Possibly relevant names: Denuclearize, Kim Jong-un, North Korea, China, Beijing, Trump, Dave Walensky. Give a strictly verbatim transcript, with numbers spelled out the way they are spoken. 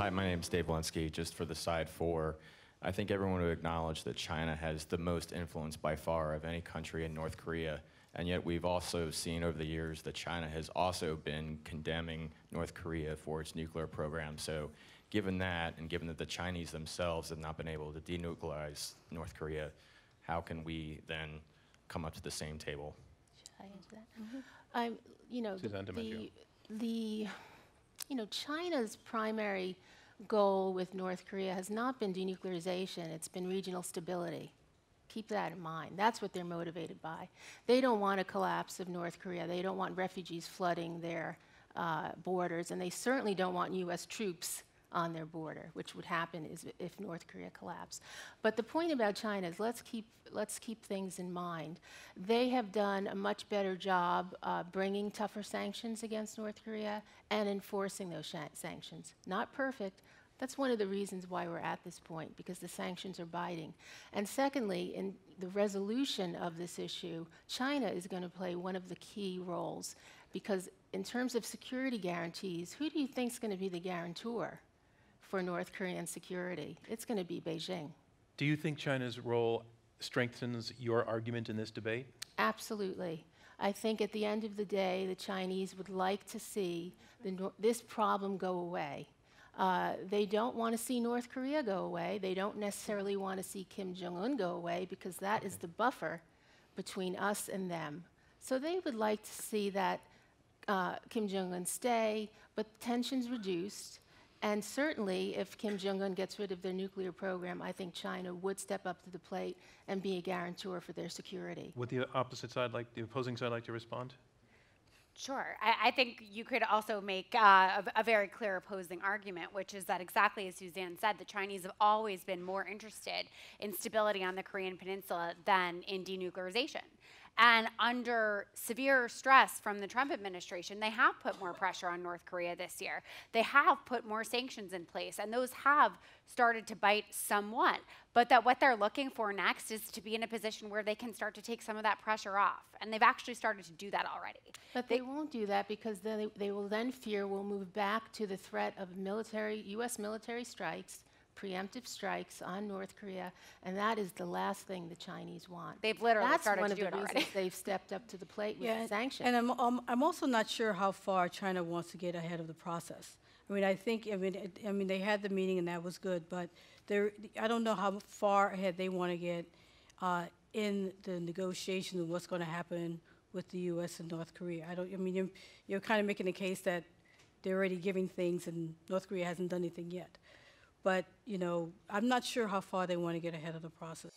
hi, my name's Dave Walensky. Just for the side four, I think everyone would acknowledge that China has the most influence by far of any country in North Korea. And yet we've also seen over the years that China has also been condemning North Korea for its nuclear program. So given that, and given that the Chinese themselves have not been able to denuclearize North Korea, how can we then come up to the same table? Should I answer that? Mm-hmm. um, you know, Suzanne the, the, you know, China's primary goal with North Korea has not been denuclearization, it's been regional stability. Keep that in mind. That's what they're motivated by. They don't want a collapse of North Korea. They don't want refugees flooding their uh, borders, and they certainly don't want U S troops on their border, which would happen is if North Korea collapsed. But the point about China is let's keep, let's keep things in mind. They have done a much better job uh, bringing tougher sanctions against North Korea and enforcing those sanctions. Not perfect. That's one of the reasons why we're at this point, because the sanctions are biting. And secondly, in the resolution of this issue, China is going to play one of the key roles, because in terms of security guarantees, who do you think is going to be the guarantor for North Korean security? It's going to be Beijing. Do you think China's role strengthens your argument in this debate? Absolutely. I think at the end of the day, the Chinese would like to see the no- this problem go away. Uh, they don't want to see North Korea go away. They don't necessarily want to see Kim Jong-un go away, because that is the buffer between us and them. So they would like to see that uh, Kim Jong-un stay, but tensions reduced. And certainly, if Kim Jong-un gets rid of their nuclear program, I think China would step up to the plate and be a guarantor for their security. Would the opposite side, like the opposing side, like to respond? Sure. I, I think you could also make uh, a, a very clear opposing argument, which is that exactly as Suzanne said, the Chinese have always been more interested in stability on the Korean Peninsula than in denuclearization. And under severe stress from the Trump administration, they have put more pressure on North Korea this year. They have put more sanctions in place, and those have started to bite somewhat. But that what they're looking for next is to be in a position where they can start to take some of that pressure off. And they've actually started to do that already. But they, they won't do that, because they, they will then fear we'll move back to the threat of military, U S military strikes, preemptive strikes on North Korea, and that is the last thing the Chinese want. They've literally That's started to do it already. That's one of the reasons they've stepped up to the plate with yeah, the sanctions. And I'm, um, I'm also not sure how far China wants to get ahead of the process. I mean, I think, I mean, it, I mean, they had the meeting and that was good, but there, I don't know how far ahead they want to get uh, in the negotiation of what's going to happen with the U S and North Korea. I don't, I mean, you're, you're kind of making a case that they're already giving things and North Korea hasn't done anything yet. But, you know, I'm not sure how far they want to get ahead of the process.